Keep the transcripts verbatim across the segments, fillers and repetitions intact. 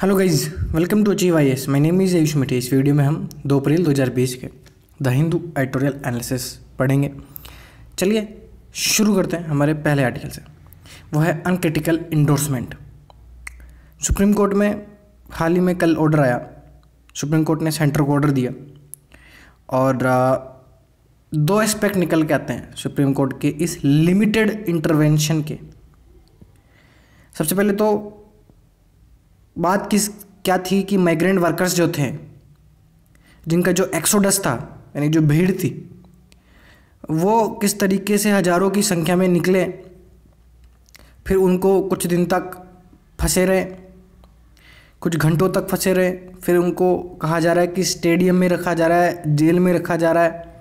Hello guys, welcome to achieve I A S. My name is Ayush Mitesh. इस video में हम दो अप्रैल दो हज़ार बीस के द हिंदू एडिटोरियल एनालिसिस पढ़ेंगे। चलिए शुरू करते हैं हमारे पहले आर्टिकल से, वो है अनक्रिटिकल इंडोर्समेंट। सुप्रीम कोर्ट में हाल ही में कल ऑर्डर आया, सुप्रीम कोर्ट ने सेंटर को ऑर्डर दिया और दो एस्पेक्ट निकल के आते हैं सुप्रीम कोर्ट के इस लिमिटेड इंटरवेंशन के। सबसे पहले तो बात किस क्या थी कि माइग्रेंट वर्कर्स जो थे, जिनका जो एक्सोडस था, यानी जो भीड़ थी, वो किस तरीके से हज़ारों की संख्या में निकले, फिर उनको कुछ दिन तक फंसे रहे, कुछ घंटों तक फंसे रहे, फिर उनको कहा जा रहा है कि स्टेडियम में रखा जा रहा है, जेल में रखा जा रहा है,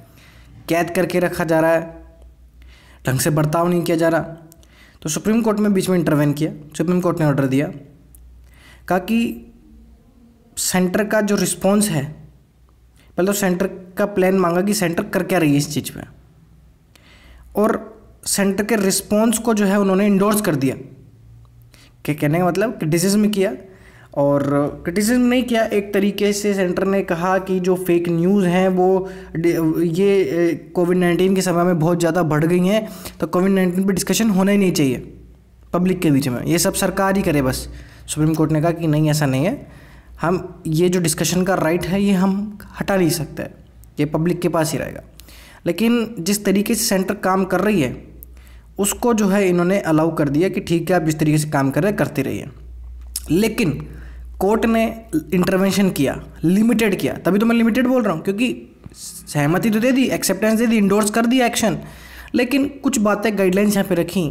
कैद करके रखा जा रहा है, ढंग से बर्ताव नहीं किया जा रहा। तो सुप्रीम कोर्ट में बीच में इंटरवेन किया, सुप्रीम कोर्ट ने ऑर्डर दिया, कहा कि सेंटर का जो रिस्पॉन्स है, मतलब सेंटर का प्लान मांगा कि सेंटर कर क्या रही है इस चीज़ पे, और सेंटर के रिस्पॉन्स को जो है उन्होंने इंडोर्स कर दिया। क्या कहने का मतलब, क्रिटिसिज्म किया, और क्रिटिसिज्म नहीं किया, एक तरीके से सेंटर ने कहा कि जो फेक न्यूज़ हैं वो ये कोविड नाइन्टीन के समय में बहुत ज़्यादा बढ़ गई हैं, तो कोविड नाइन्टीन पर डिस्कशन होना ही नहीं चाहिए पब्लिक के बीच में, ये सब सरकार ही करे बस। सुप्रीम कोर्ट ने कहा कि नहीं, ऐसा नहीं है, हम ये जो डिस्कशन का राइट है ये हम हटा नहीं सकते, ये पब्लिक के पास ही रहेगा। लेकिन जिस तरीके से सेंटर काम कर रही है उसको जो है इन्होंने अलाउ कर दिया कि ठीक है, आप जिस तरीके से काम कर रहे हैं करती रहिए। लेकिन कोर्ट ने इंटरवेंशन किया, लिमिटेड किया, तभी तो मैं लिमिटेड बोल रहा हूँ, क्योंकि सहमति तो दे दी, एक्सेप्टेंस दे दी, इंडोर्स कर दिया एक्शन, लेकिन कुछ बातें, गाइडलाइंस यहाँ पे रखी।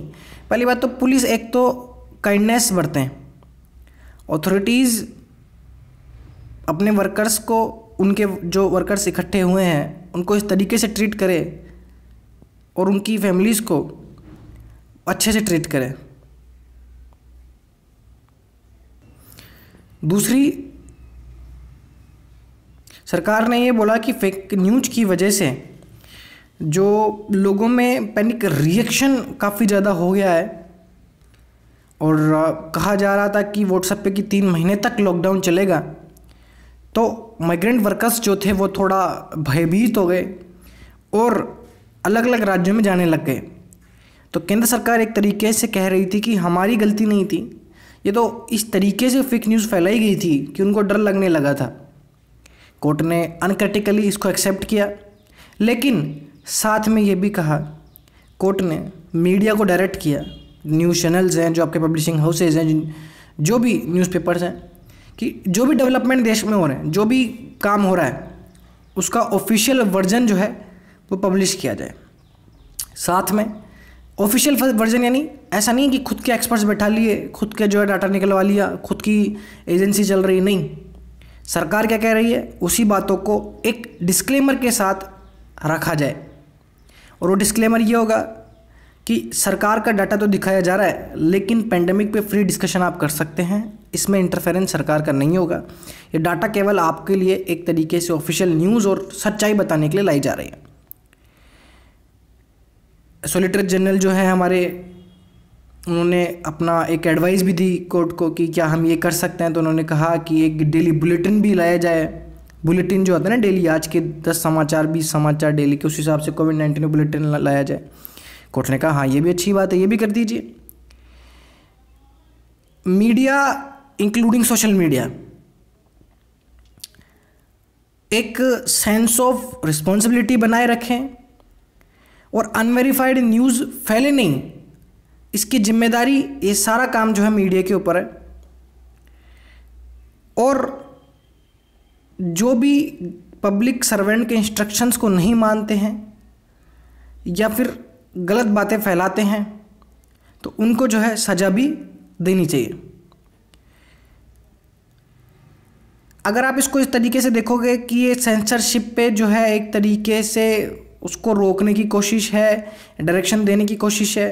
पहली बात तो पुलिस एक तो काइंडनेस बरतें, ऑथोरिटीज़ अपने वर्कर्स को, उनके जो वर्कर्स इकट्ठे हुए हैं उनको इस तरीके से ट्रीट करें और उनकी फैमिलीज़ को अच्छे से ट्रीट करें। दूसरी, सरकार ने ये बोला कि फेक न्यूज़ की वजह से जो लोगों में पैनिक रिएक्शन काफ़ी ज़्यादा हो गया है, और कहा जा रहा था कि व्हाट्सएप पे कि तीन महीने तक लॉकडाउन चलेगा, तो माइग्रेंट वर्कर्स जो थे वो थोड़ा भयभीत हो गए और अलग अलग राज्यों में जाने लग गए। तो केंद्र सरकार एक तरीके से कह रही थी कि हमारी गलती नहीं थी, ये तो इस तरीके से फेक न्यूज़ फैलाई गई थी कि उनको डर लगने लगा था। कोर्ट ने अनक्रिटिकली इसको एक्सेप्ट किया, लेकिन साथ में ये भी कहा, कोर्ट ने मीडिया को डायरेक्ट किया, न्यूज़ चैनल्स हैं, जो आपके पब्लिशिंग हाउसेज हैं, जो भी न्यूज़पेपर्स हैं, कि जो भी डेवलपमेंट देश में हो रहे हैं, जो भी काम हो रहा है, उसका ऑफिशियल वर्जन जो है वो पब्लिश किया जाए। साथ में ऑफिशियल वर्जन, यानी ऐसा नहीं कि खुद के एक्सपर्ट्स बैठा लिए, खुद के जो है डाटा निकलवा लिया, खुद की एजेंसी चल रही, नहीं, सरकार क्या कह रही है उसी बातों को एक डिस्क्लेमर के साथ रखा जाए। और वो डिस्क्लेमर ये होगा कि सरकार का डाटा तो दिखाया जा रहा है, लेकिन पेंडेमिक पे फ्री डिस्कशन आप कर सकते हैं, इसमें इंटरफेरेंस सरकार का नहीं होगा, ये डाटा केवल आपके लिए एक तरीके से ऑफिशियल न्यूज़ और सच्चाई बताने के लिए लाई जा रही है। सॉलिसिटर जनरल जो है हमारे, उन्होंने अपना एक एडवाइस भी दी कोर्ट को कि क्या हम ये कर सकते हैं, तो उन्होंने कहा कि एक डेली बुलेटिन भी लाया जाए। बुलेटिन जो आता है ना डेली, आज के दस समाचार, बीस समाचार डेली के, उस हिसाब से कोविड नाइन्टीन में बुलेटिन लाया जाए। कोर्ट ने कहा हाँ ये भी अच्छी बात है, ये भी कर दीजिए। मीडिया इंक्लूडिंग सोशल मीडिया, एक सेंस ऑफ रिस्पॉन्सिबिलिटी बनाए रखें और अनवेरीफाइड न्यूज़ फैले नहीं, इसकी जिम्मेदारी, ये सारा काम जो है मीडिया के ऊपर है। और जो भी पब्लिक सर्वेंट के इंस्ट्रक्शंस को नहीं मानते हैं या फिर गलत बातें फैलाते हैं, तो उनको जो है सज़ा भी देनी चाहिए। अगर आप इसको इस तरीके से देखोगे कि ये सेंसरशिप पे जो है एक तरीके से उसको रोकने की कोशिश है, डायरेक्शन देने की कोशिश है,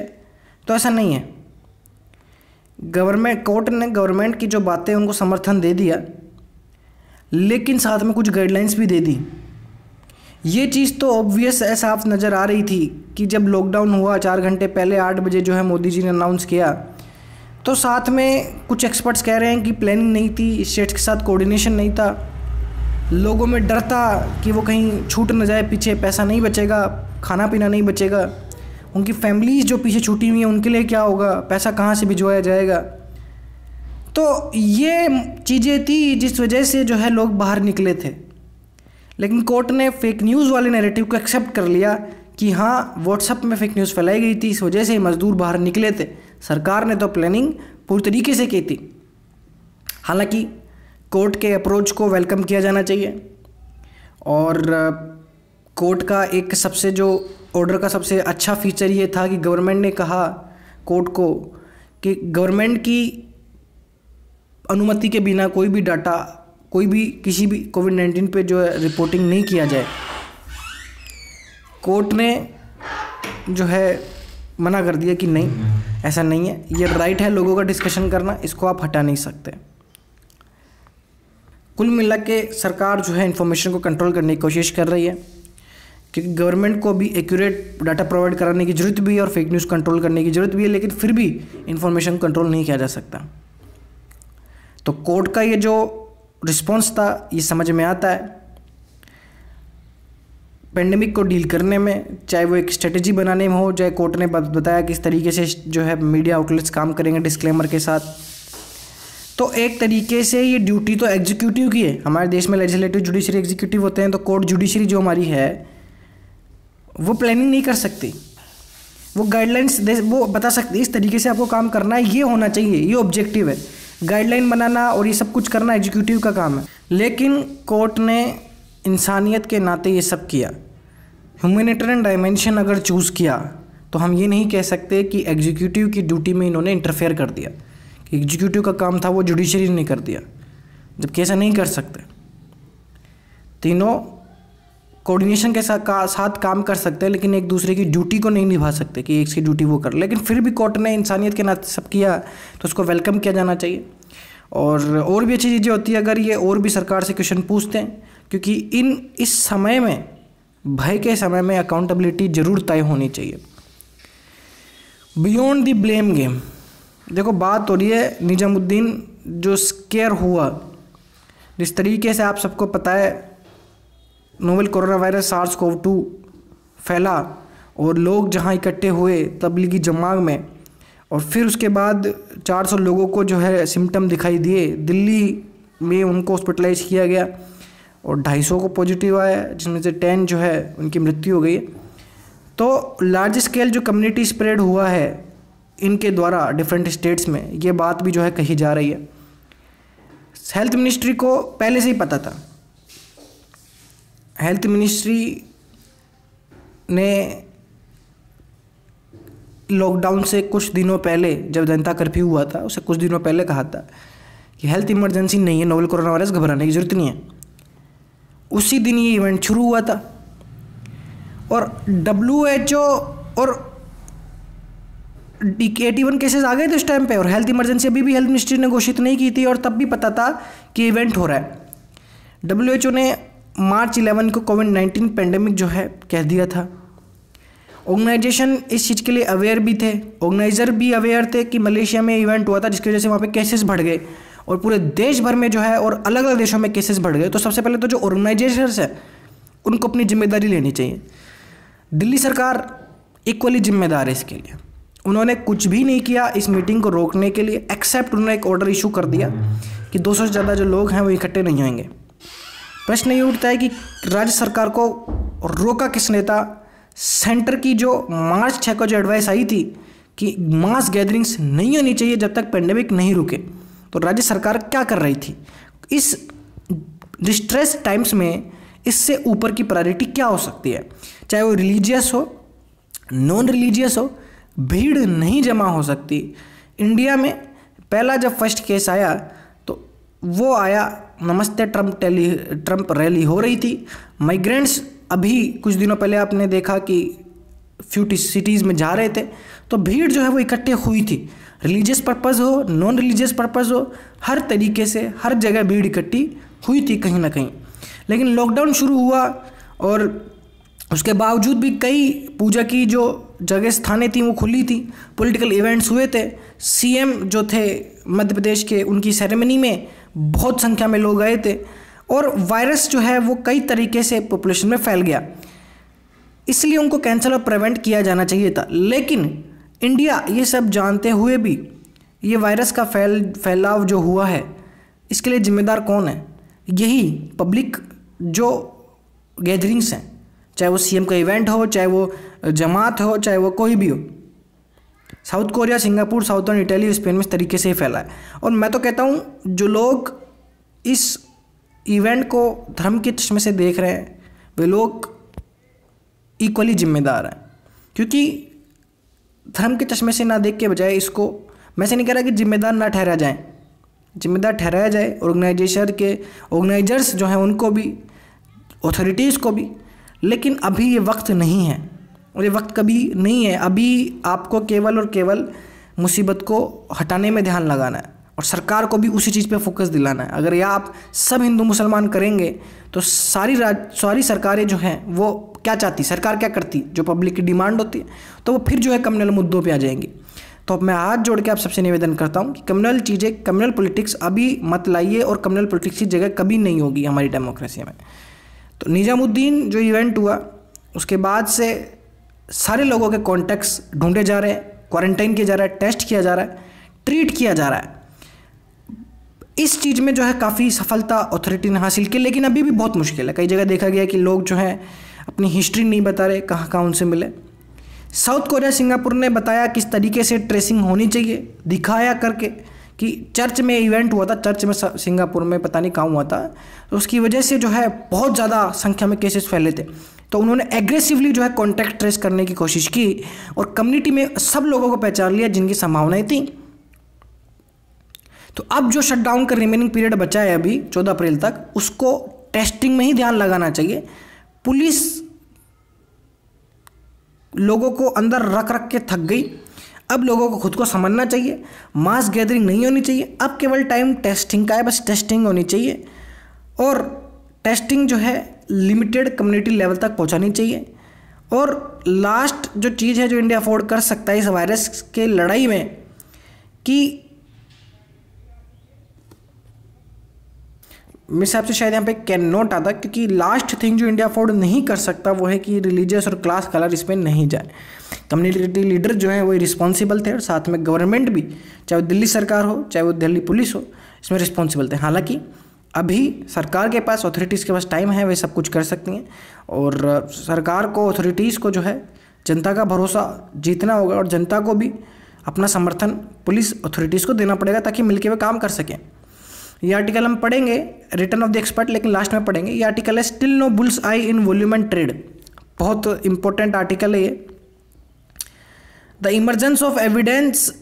तो ऐसा नहीं है। गवर्नमेंट, कोर्ट ने गवर्नमेंट की जो बातें, उनको समर्थन दे दिया, लेकिन साथ में कुछ गाइडलाइंस भी दे दी। ये चीज़ तो ऑब्वियस है, साफ नज़र आ रही थी कि जब लॉकडाउन हुआ, चार घंटे पहले आठ बजे जो है मोदी जी ने अनाउंस किया, तो साथ में कुछ एक्सपर्ट्स कह रहे हैं कि प्लानिंग नहीं थी, स्टेट्स के साथ कोऑर्डिनेशन नहीं था, लोगों में डर था कि वो कहीं छूट न जाए पीछे, पैसा नहीं बचेगा, खाना पीना नहीं बचेगा, उनकी फैमिलीज़ जो पीछे छूटी हुई हैं उनके लिए क्या होगा, पैसा कहाँ से भिजवाया जाएगा। तो ये चीज़ें थी जिस वजह से जो है लोग बाहर निकले थे। लेकिन कोर्ट ने फेक न्यूज़ वाले नैरेटिव को एक्सेप्ट कर लिया कि हाँ व्हाट्सएप में फेक न्यूज़ फैलाई गई थी, इस वजह से मज़दूर बाहर निकले थे, सरकार ने तो प्लानिंग पूरी तरीके से की थी। हालांकि कोर्ट के अप्रोच को वेलकम किया जाना चाहिए और कोर्ट का एक सबसे जो ऑर्डर का सबसे अच्छा फीचर ये था कि गवर्नमेंट ने कहा कोर्ट को कि गवर्नमेंट की अनुमति के बिना कोई भी डाटा, कोई भी किसी भी कोविड नाइन्टीन पे जो है रिपोर्टिंग नहीं किया जाए। कोर्ट ने जो है मना कर दिया कि नहीं, ऐसा नहीं है, ये राइट है लोगों का डिस्कशन करना, इसको आप हटा नहीं सकते। कुल मिला के सरकार जो है इन्फॉर्मेशन को कंट्रोल करने की कोशिश कर रही है, क्योंकि गवर्नमेंट को भी एक्यूरेट डाटा प्रोवाइड कराने की ज़रूरत भी है और फेक न्यूज़ कंट्रोल करने की ज़रूरत भी है, लेकिन फिर भी इन्फॉर्मेशन कंट्रोल नहीं किया जा सकता। तो कोर्ट का ये जो रिस्पॉन्स था ये समझ में आता है, पेंडेमिक को डील करने में चाहे वो एक स्ट्रेटजी बनाने में हो, चाहे कोर्ट ने बताया किस तरीके से जो है मीडिया आउटलेट्स काम करेंगे डिस्क्लेमर के साथ। तो एक तरीके से ये ड्यूटी तो एग्जीक्यूटिव की है, हमारे देश में लेजिस्लेटिव जुडिशरी एग्जीक्यूटिव होते हैं, तो कोर्ट जुडिशरी जो हमारी है वो प्लानिंग नहीं कर सकती, वो गाइडलाइंस दे, वो बता सकती है इस तरीके से आपको काम करना है, ये होना चाहिए, ये ऑब्जेक्टिव है। गाइडलाइन बनाना और ये सब कुछ करना एग्जीक्यूटिव का काम है, लेकिन कोर्ट ने इंसानियत के नाते ये सब किया, ह्यूमैनिटेरियन डायमेंशन अगर चूज़ किया तो हम ये नहीं कह सकते कि एग्जीक्यूटिव की ड्यूटी में इन्होंने इंटरफेयर कर दिया, कि एग्जीक्यूटिव का काम था वो जुडिशरी ने कर दिया, जबकि ऐसा नहीं कर सकते। तीनों कोऑर्डिनेशन के साथ, का, साथ काम कर सकते हैं, लेकिन एक दूसरे की ड्यूटी को नहीं निभा सकते कि एक की ड्यूटी वो कर, लेकिन फिर भी कोर्ट ने इंसानियत के नाते सब किया तो उसको वेलकम किया जाना चाहिए। और और भी अच्छी चीज़ें होती है अगर ये और भी सरकार से क्वेश्चन पूछते हैं, क्योंकि इन इस समय में, भय के समय में अकाउंटेबिलिटी ज़रूर तय होनी चाहिए, बियॉन्ड द ब्लेम गेम। देखो बात हो रही है निजामुद्दीन जो स्केयर हुआ, जिस तरीके से आप सबको पता है novel corona virus SARS CoV two फैला और लोग जहां इकट्ठे हुए तबलीगी जमात में, और फिर उसके बाद चार सौ लोगों को जो है सिम्टम दिखाई दिए, दिल्ली में उनको हॉस्पिटलाइज किया गया और दो सौ पचास को पॉजिटिव आया, जिसमें से दस जो है उनकी मृत्यु हो गई। तो लार्ज स्केल जो कम्युनिटी स्प्रेड हुआ है इनके द्वारा डिफरेंट स्टेट्स में, ये बात भी जो है कही जा रही है। हेल्थ मिनिस्ट्री को पहले से ही पता था, हेल्थ मिनिस्ट्री ने लॉकडाउन से कुछ दिनों पहले, जब जनता कर्फ्यू हुआ था उससे कुछ दिनों पहले कहा था कि हेल्थ इमरजेंसी नहीं है, नोवेल कोरोना वायरस घबराने की ज़रूरत नहीं है। उसी दिन ये इवेंट शुरू हुआ था और डब्ल्यू एच ओ और इक्यासी केसेस आ गए थे उस टाइम पे, और हेल्थ इमरजेंसी अभी भी हेल्थ मिनिस्ट्री ने घोषित नहीं की थी, और तब भी पता था कि इवेंट हो रहा है। डब्ल्यू एच ओ ने मार्च ग्यारह को कोविड नाइन्टीन पेंडेमिक जो है कह दिया था। ऑर्गेनाइजेशन इस चीज़ के लिए अवेयर भी थे, ऑर्गेनाइज़र भी अवेयर थे कि मलेशिया में इवेंट हुआ था जिसकी वजह से वहाँ पे केसेस बढ़ गए और पूरे देश भर में जो है और अलग अलग देशों में केसेस बढ़ गए। तो सबसे पहले तो जो ऑर्गेनाइजेशंस हैं उनको अपनी जिम्मेदारी लेनी चाहिए, दिल्ली सरकार इक्वली जिम्मेदार है इसके लिए। उन्होंने कुछ भी नहीं किया इस मीटिंग को रोकने के लिए, एक्सेप्ट उन्होंने एक ऑर्डर इशू कर दिया कि दो सौ से ज़्यादा जो लोग हैं वो इकट्ठे नहीं होंगे। प्रश्न ये उठता है कि राज्य सरकार को रोका किसने था? सेंटर की जो मार्च छः को जो एडवाइस आई थी कि मास गैदरिंग्स नहीं होनी चाहिए जब तक पेंडेमिक नहीं रुके, तो राज्य सरकार क्या कर रही थी इस डिस्ट्रेस टाइम्स में? इससे ऊपर की प्रायोरिटी क्या हो सकती है? चाहे वो रिलीजियस हो, नॉन रिलीजियस हो, भीड़ नहीं जमा हो सकती। इंडिया में पहला जब फर्स्ट केस आया तो वो आया, नमस्ते ट्रम्प टेली ट्रम्प रैली हो रही थी, माइग्रेंट्स अभी कुछ दिनों पहले आपने देखा कि फ्यू सिटीज़ में जा रहे थे, तो भीड़ जो है वो इकट्ठे हुई थी। रिलीजियस पर्पज़ हो, नॉन रिलीजियस पर्पज़ हो, हर तरीके से हर जगह भीड़ इकट्ठी हुई थी कहीं ना कहीं। लेकिन लॉकडाउन शुरू हुआ और उसके बावजूद भी कई पूजा की जो जगह स्थानें थी वो खुली थी, पॉलिटिकल इवेंट्स हुए थे। सीएम जो थे मध्य प्रदेश के, उनकी सेरेमनी में बहुत संख्या में लोग आए थे और वायरस जो है वो कई तरीके से पॉपुलेशन में फैल गया, इसलिए उनको कैंसिल और प्रिवेंट किया जाना चाहिए था। लेकिन इंडिया ये सब जानते हुए भी ये वायरस का फैल फैलाव जो हुआ है इसके लिए जिम्मेदार कौन है? यही पब्लिक जो गैदरिंग्स हैं, चाहे वो सीएम का इवेंट हो, चाहे वो जमात हो, चाहे वो कोई भी हो। South Korea, Singapore, southern Italy, Spain में इस तरीके से ही फैला है। और मैं तो कहता हूँ जो लोग इस इवेंट को धर्म के चश्मे से देख रहे हैं वे लोग इक्वली जिम्मेदार हैं, क्योंकि धर्म के चश्मे से ना देख के बजाय इसको, मैं से नहीं कह रहा कि जिम्मेदार ना ठहरा जाए, जिम्मेदार ठहराया जाए। ऑर्गेनाइजेशन के ऑर्गेनाइजर्स जो हैं उनको भी, ऑथोरिटीज़ को भी, लेकिन अभी ये वक्त नहीं है और ये वक्त कभी नहीं है। अभी आपको केवल और केवल मुसीबत को हटाने में ध्यान लगाना है और सरकार को भी उसी चीज़ पे फोकस दिलाना है। अगर यह आप सब हिंदू मुसलमान करेंगे तो सारी राज सारी सरकारें जो हैं वो क्या चाहती, सरकार क्या करती, जो पब्लिक की डिमांड होती है तो वो फिर जो है कम्युनल मुद्दों पे आ जाएंगी। तो अब मैं हाथ जोड़ के आप सबसे निवेदन करता हूँ कि कम्युनल चीज़ें, कम्युनल पॉलिटिक्स अभी मत लाइए और कम्युनल पॉलिटिक्स की जगह कभी नहीं होगी हमारी डेमोक्रेसी में। तो निजामुद्दीन जो इवेंट हुआ उसके बाद से सारे लोगों के कॉन्टैक्ट्स ढूंढे जा रहे हैं, क्वारंटाइन किया जा रहा है, टेस्ट किया जा रहा है, ट्रीट किया जा रहा है। इस चीज़ में जो है काफ़ी सफलता अथॉरिटी ने हासिल की, लेकिन अभी भी बहुत मुश्किल है। कई जगह देखा गया कि लोग जो हैं अपनी हिस्ट्री नहीं बता रहे, कहाँ कहाँ उनसे मिले। साउथ कोरिया, सिंगापुर ने बताया किस तरीके से ट्रेसिंग होनी चाहिए, दिखाया करके कि चर्च में इवेंट हुआ था, चर्च में सिंगापुर में पता नहीं कहाँ हुआ था, तो उसकी वजह से जो है बहुत ज़्यादा संख्या में केसेस फैले थे, तो उन्होंने एग्रेसिवली जो है कॉन्टैक्ट ट्रेस करने की कोशिश की और कम्युनिटी में सब लोगों को पहचान लिया जिनकी संभावनाएँ थी। तो अब जो शटडाउन का रिमेनिंग पीरियड बचा है अभी चौदह अप्रैल तक, उसको टेस्टिंग में ही ध्यान लगाना चाहिए। पुलिस लोगों को अंदर रख रख के थक गई, अब लोगों को खुद को समझना चाहिए, मास गैदरिंग नहीं होनी चाहिए, अब केवल टाइम टेस्टिंग का है, बस टेस्टिंग होनी चाहिए और टेस्टिंग जो है लिमिटेड कम्युनिटी लेवल तक पहुंचानी चाहिए। और लास्ट जो चीज़ है जो इंडिया अफोर्ड कर सकता है इस वायरस के लड़ाई में, कि मेरे हिसाब से शायद यहाँ पे कैन नॉट आता, क्योंकि लास्ट थिंग जो इंडिया अफोर्ड नहीं कर सकता वो है कि रिलीजियस और क्लास कलर इस पर नहीं जाए। कम्युनिटी लीडर जो है वो रिस्पॉन्सिबल थे और साथ में गवर्नमेंट भी, चाहे वो दिल्ली सरकार हो, चाहे वो दिल्ली पुलिस हो, इसमें रिस्पॉन्सिबल थे। हालांकि अभी सरकार के पास, अथॉरिटीज़ के पास टाइम है, वे सब कुछ कर सकती हैं और सरकार को, अथॉरिटीज़ को जो है जनता का भरोसा जीतना होगा और जनता को भी अपना समर्थन पुलिस अथॉरिटीज़ को देना पड़ेगा ताकि मिलकर वे काम कर सकें। ये आर्टिकल हम पढ़ेंगे, रिटर्न ऑफ द एक्सपर्ट, लेकिन लास्ट में पढ़ेंगे। ये आर्टिकल है still no bull's eye in volume and trade, बहुत इंपॉर्टेंट आर्टिकल है ये। The emergence of evidence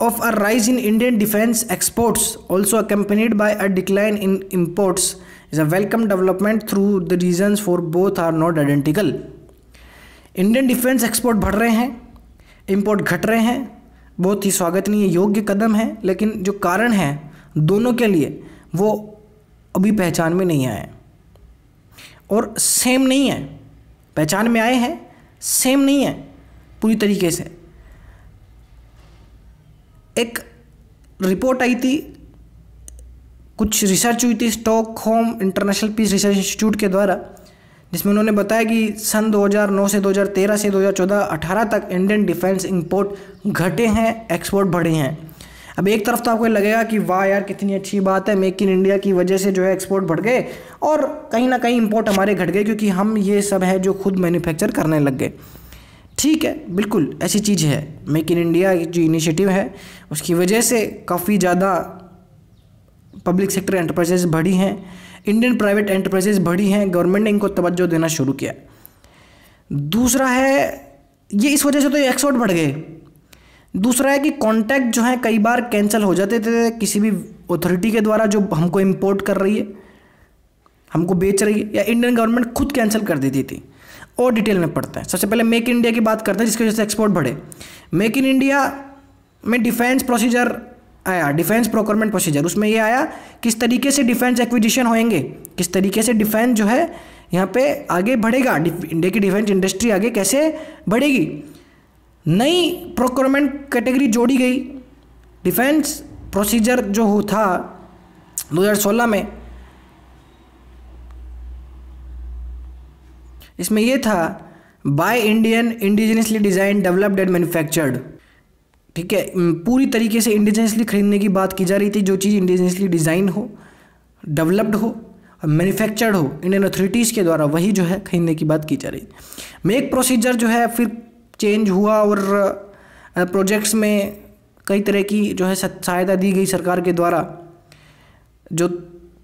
of a rise in Indian defence exports also accompanied by a decline in imports is a welcome development through the reasons for both are not identical. Indian defence export बढ़ रहे हैं, import घट रहे हैं, बहुत ही स्वागतनीय योग्य कदम है, लेकिन जो कारण है दोनों के लिए वो अभी पहचान में नहीं आए और सेम नहीं है। पहचान में आए हैं, सेम नहीं है पूरी तरीके से। एक रिपोर्ट आई थी, कुछ रिसर्च हुई थी Stockholm International Peace Research Institute के द्वारा, जिसमें उन्होंने बताया कि सन दो हज़ार नौ से दो हज़ार तेरह से दो हज़ार चौदह अठारह तक इंडियन डिफेंस इंपोर्ट घटे हैं, एक्सपोर्ट बढ़े हैं। अब एक तरफ तो आपको लगेगा कि वाह यार कितनी अच्छी बात है, मेक इन इंडिया की वजह से जो है एक्सपोर्ट बढ़ गए और कहीं ना कहीं इंपोर्ट हमारे घट गए क्योंकि हम ये सब है जो खुद मैन्युफैक्चर करने लग गए। ठीक है, बिल्कुल ऐसी चीज़ है, मेक इन इंडिया जो इनिशिएटिव है उसकी वजह से काफ़ी ज़्यादा पब्लिक सेक्टर एंटरप्राइजेज बढ़ी हैं, इंडियन प्राइवेट एंटरप्राइजेज बढ़ी हैं, गवर्नमेंट ने इनको तवज्जो देना शुरू किया। दूसरा है ये, इस वजह से तो एक्सपोर्ट बढ़ गए। दूसरा है कि कॉन्टैक्ट जो है कई बार कैंसिल हो जाते थे किसी भी अथॉरिटी के द्वारा जो हमको इंपोर्ट कर रही है, हमको बेच रही है, या इंडियन गवर्नमेंट खुद कैंसिल कर देती थी। और डिटेल में पढ़ते हैं। सबसे पहले मेक इन इंडिया की बात करते हैं जिसकी वजह से एक्सपोर्ट बढ़े। मेक इन इंडिया में डिफेंस प्रोसीजर आया, डिफेंस प्रोक्योरमेंट प्रोसीजर, उसमें यह आया किस तरीके से डिफेंस एक्विजिशन होएंगे, किस तरीके से डिफेंस जो है यहाँ पे आगे बढ़ेगा, इंडिया की डिफेंस इंडस्ट्री आगे कैसे बढ़ेगी। नई प्रोक्योरमेंट कैटेगरी जोड़ी गई, डिफेंस प्रोसीजर जो था दो हज़ार सोलह में, इसमें यह था buy Indian indigenously design developed and manufactured, ठीक है, पूरी तरीके से इंडिजिनियसली खरीदने की बात की जा रही थी, जो चीज़ इंडिजिनियसली डिजाइन हो, डेवलप्ड हो और मैन्युफैक्चर्ड हो इंडियन अथॉरिटीज़ के द्वारा, वही जो है खरीदने की बात की जा रही थी। मेक प्रोसीजर जो है फिर चेंज हुआ और प्रोजेक्ट्स में कई तरह की जो है सहायता दी गई सरकार के द्वारा, जो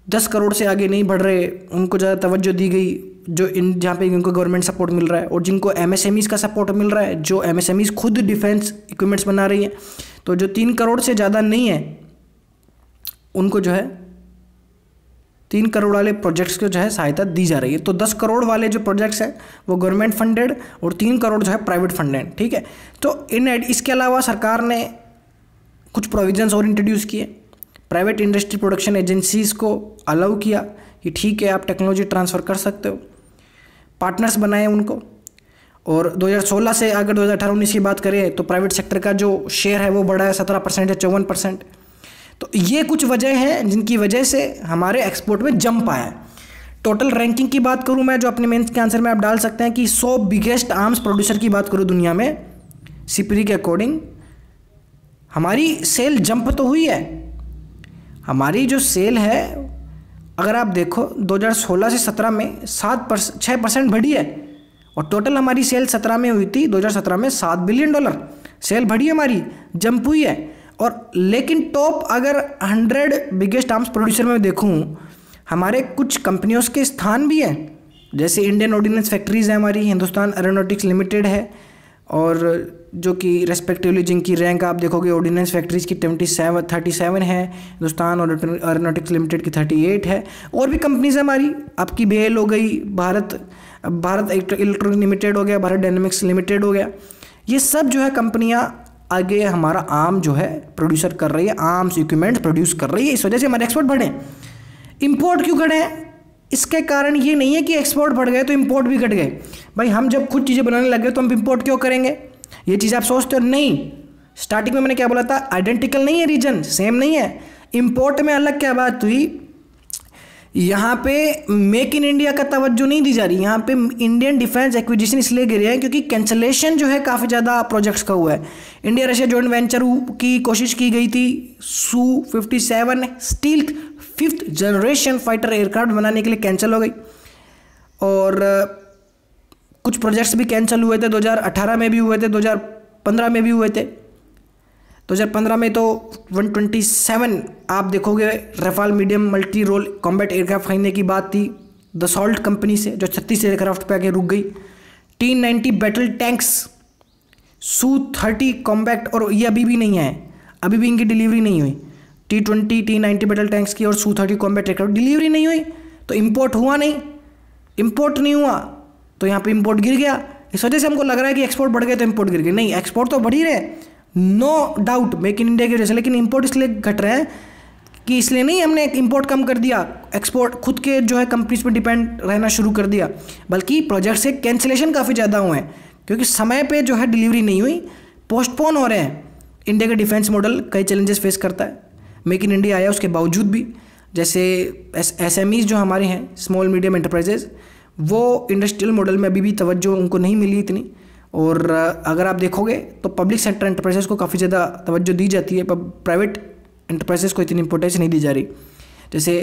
दस करोड़ से आगे नहीं बढ़ रहे उनको ज़्यादा तवज्जो दी गई, जो इन जहाँ पे जिनको गवर्नमेंट सपोर्ट मिल रहा है और जिनको एमएसएमईज़ का सपोर्ट मिल रहा है, जो एमएसएमईज़ खुद डिफेंस इक्विपमेंट्स बना रही है, तो जो तीन करोड़ से ज़्यादा नहीं है उनको जो है तीन करोड़ वाले प्रोजेक्ट्स को जो है सहायता दी जा रही है। तो दस करोड़ वाले जो प्रोजेक्ट्स हैं वो गवर्नमेंट फंडेड और तीन करोड़ जो है प्राइवेट फंडेड, ठीक है। तो इन इसके अलावा सरकार ने कुछ प्रोविजंस और इंट्रोड्यूस किए, प्राइवेट इंडस्ट्री प्रोडक्शन एजेंसीज़ को अलाउ किया कि ठीक है आप टेक्नोलॉजी ट्रांसफ़र कर सकते हो, पार्टनर्स बनाए उनको। और दो हज़ार सोलह से अगर दो हज़ार अठारह उन्नीस की बात करें तो प्राइवेट सेक्टर का जो शेयर है वो बढ़ा है सत्रह परसेंट या चौवन परसेंट। तो ये कुछ वजह हैं जिनकी वजह से हमारे एक्सपोर्ट में जंप आया। टोटल रैंकिंग की बात करूँ मैं, जो अपने मेन्स के आंसर में आप डाल सकते हैं कि सौ बिगेस्ट आर्म्स प्रोड्यूसर की बात करूँ दुनिया में, सीपीरी के अकॉर्डिंग हमारी सेल जंप तो हुई है। हमारी जो सेल है अगर आप देखो दो हज़ार सोलह से सत्रह में सात परसेंट छः परसेंट बढ़ी है, और टोटल हमारी सेल सत्रह में हुई थी दो हज़ार सत्रह में सात बिलियन डॉलर सेल बढ़ी है, हमारी जंप हुई है। और लेकिन टॉप अगर हंड्रेड बिगेस्ट आर्म्स प्रोड्यूसर में देखूं, हमारे कुछ कंपनियों के स्थान भी हैं, जैसे इंडियन ऑर्डिनेंस फैक्ट्रीज़ है हमारी, हिंदुस्तान एरोनॉटिक्स लिमिटेड है, और जो कि रेस्पेक्टिवली जिनकी रैंक आप देखोगे ऑर्डिनेंस फैक्ट्रीज़ की सत्ताईस, सैंतीस है, हिंदुस्तान और एरोनॉटिक्स लिमिटेड की अड़तीस है, और भी कंपनीज हमारी, आपकी बेल हो गई, भारत भारत इलेक्ट्रॉनिक लिमिटेड हो गया, भारत डायनेमिक्स लिमिटेड हो गया, ये सब जो है कंपनियां आगे हमारा आम जो है प्रोड्यूसर कर रही है, आर्म्स इक्विपमेंट प्रोड्यूस कर रही है। इस वजह से हमारे एक्सपोर्ट बढ़े। इम्पोर्ट क्यों घटे? इसके कारण ये नहीं है कि एक्सपोर्ट बढ़ गए तो इम्पोर्ट भी घट गए। भाई हम जब खुद चीज़ें बनाने लगे तो हम इम्पोर्ट क्यों करेंगे, ये चीज़ आप सोचते हो? नहीं। स्टार्टिंग में मैंने क्या बोला था, आइडेंटिकल नहीं है, रीजन सेम नहीं है। इम्पोर्ट में अलग क्या बात हुई, यहाँ पे मेक इन इंडिया का तवज्जो नहीं दी जा रही। यहाँ पे इंडियन डिफेंस एक्विजिशन इसलिए गिरे हैं क्योंकि कैंसलेशन जो है काफ़ी ज़्यादा प्रोजेक्ट्स का हुआ है। इंडिया रशिया जॉइंट वेंचर की कोशिश की गई थी, Su fifty seven stealth fifth generation fighter aircraft बनाने के लिए कैंसिल हो गई, और कुछ प्रोजेक्ट्स भी कैंसिल हुए थे, दो हज़ार अठारह में भी हुए थे, दो हज़ार पंद्रह में भी हुए थे। दो हज़ार पंद्रह में तो एक सौ सत्ताईस आप देखोगे Rafale medium multi role combat aircraft खरीदने की बात थी दसॉल्ट कंपनी से, जो छत्तीस एयरक्राफ्ट पर आके रुक गई। T ninety battle tanks, Su thirty combat, और ये अभी भी नहीं आए, अभी भी इनकी डिलीवरी नहीं हुई। T twenty T ninety battle tanks की और Su thirty combat aircraft delivery नहीं हुई, तो इम्पोर्ट हुआ नहीं। इम्पोर्ट नहीं हुआ तो यहाँ पे इम्पोर्ट गिर गया। इस वजह से हमको लग रहा है कि एक्सपोर्ट बढ़ गए तो इम्पोर्ट गिर गए। नहीं, एक्सपोर्ट तो बढ़ ही रहे, no doubt, make in India की वजह से। लेकिन इम्पोर्ट इसलिए घट रहे हैं कि इसलिए नहीं हमने इम्पोर्ट कम कर दिया, एक्सपोर्ट खुद के जो है कंपनीज पर डिपेंड रहना शुरू कर दिया, बल्कि प्रोजेक्ट से कैंसिलेशन काफ़ी ज़्यादा हुए हैं क्योंकि समय पर जो है डिलीवरी नहीं हुई, पोस्टपोन हो रहे हैं। इंडिया का डिफेंस मॉडल कई चैलेंजेस फेस करता है, मेक इन इंडिया आया उसके बावजूद भी, जैसे एसएमईज़ जो हमारे हैं, स्मॉल मीडियम एंटरप्राइजेज़, वो इंडस्ट्रियल मॉडल में अभी भी तवज्जो उनको नहीं मिली इतनी। और अगर आप देखोगे तो पब्लिक सेक्टर एंटरप्राइजेज़ को काफ़ी ज़्यादा तवज्जो दी जाती है, प्राइवेट एंटरप्राइजेज़ को इतनी इंपॉर्टेंस नहीं दी जा रही। जैसे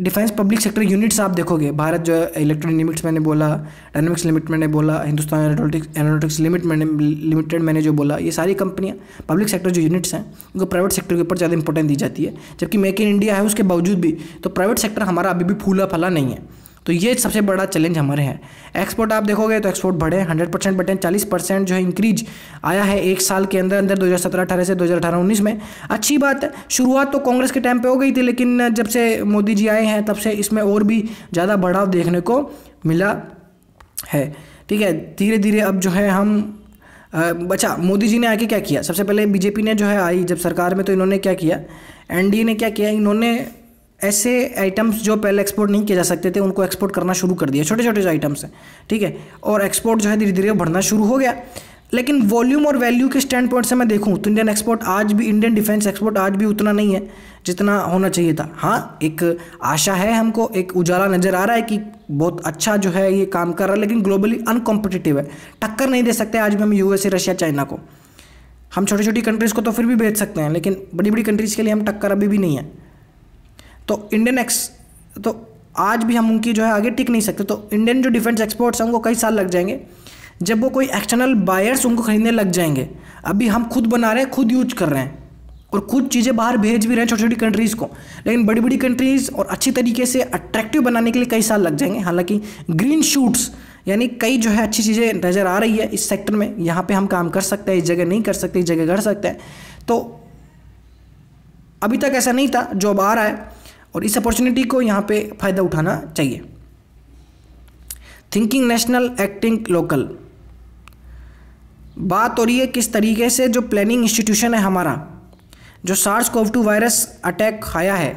डिफेंस पब्लिक सेक्टर यूनिट्स आप देखोगे, भारत जो है इलेक्ट्रॉनिक लिमिट्स मैंने बोला, डायनेमिक्स लिमिट मैंने बोला, हिंदुस्तान एरोनॉटिक्स एरोनॉटिक्स लिमिट मैंने लिमिटेड मैंने जो बोला, ये सारी कंपनियां पब्लिक सेक्टर जो यूनिट्स हैं उनको प्राइवेट सेक्टर के ऊपर ज़्यादा इंपॉर्टेंस दी जाती है, जबकि मेक इन इंडिया है उसके बावजूद भी तो प्राइवेट सेक्टर हमारा अभी भी फूला फला नहीं है। तो ये सबसे बड़ा चैलेंज हमारे हैं। एक्सपोर्ट आप देखोगे तो एक्सपोर्ट बढ़े हंड्रेड परसेंट, बटे चालीस परसेंट जो है इंक्रीज आया है एक साल के अंदर अंदर दो हज़ार सत्रह अठारह से दो हज़ार अठारह उन्नीस में। अच्छी बात है, शुरुआत तो कांग्रेस के टाइम पे हो गई थी, लेकिन जब से मोदी जी आए हैं तब से इसमें और भी ज़्यादा बढ़ाव देखने को मिला है, ठीक है। धीरे धीरे अब जो है हम अच्छा, मोदी जी ने आके क्या किया, सबसे पहले बीजेपी ने जो है आई जब सरकार में तो इन्होंने क्या किया, एनडीए ने क्या किया, इन्होंने ऐसे आइटम्स जो पहले एक्सपोर्ट नहीं किए जा सकते थे उनको एक्सपोर्ट करना शुरू कर दिया, छोटे छोटे जो आइटम्स हैं, ठीक है, और एक्सपोर्ट जो है धीरे धीरे बढ़ना शुरू हो गया। लेकिन वॉल्यूम और वैल्यू के स्टैंड पॉइंट से मैं देखूं तो इंडियन एक्सपोर्ट आज भी, इंडियन डिफेंस एक्सपोर्ट आज भी उतना नहीं है जितना होना चाहिए था। हाँ, एक आशा है हमको, एक उजाला नज़र आ रहा है कि बहुत अच्छा जो है ये काम कर रहा है, लेकिन ग्लोबली अनकॉम्पिटिटिव है, टक्कर नहीं दे सकते आज भी हम यूएसए, रशिया, चाइना को। हम छोटी छोटी कंट्रीज़ को तो फिर भी भेज सकते हैं, लेकिन बड़ी बड़ी कंट्रीज़ के लिए हम टक्कर अभी भी नहीं है। तो इंडियन एक्स तो आज भी हम उनकी जो है आगे टिक नहीं सकते। तो इंडियन जो डिफेंस एक्सपोर्ट्स हैं उनको कई साल लग जाएंगे जब वो कोई एक्सटर्नल बायर्स उनको खरीदने लग जाएंगे। अभी हम खुद बना रहे हैं, खुद यूज कर रहे हैं और खुद चीज़ें बाहर भेज भी रहे हैं छोटी छोटी कंट्रीज़ को, लेकिन बड़ी बड़ी कंट्रीज़ और अच्छी तरीके से अट्रैक्टिव बनाने के लिए कई साल लग जाएंगे। हालांकि ग्रीन शूट्स यानी कई जो है अच्छी चीज़ें नज़र आ रही है इस सेक्टर में, यहाँ पर हम काम कर सकते हैं, इस जगह नहीं कर सकते, इस जगह कर सकते हैं। तो अभी तक ऐसा नहीं था, जो अब आ रहा है और इस अपॉर्चुनिटी को यहाँ पर फ़ायदा उठाना चाहिए। Thinking national, acting local. बात हो रही है किस तरीके से जो प्लानिंग इंस्टीट्यूशन है हमारा, जो SARS CoV two virus attack आया है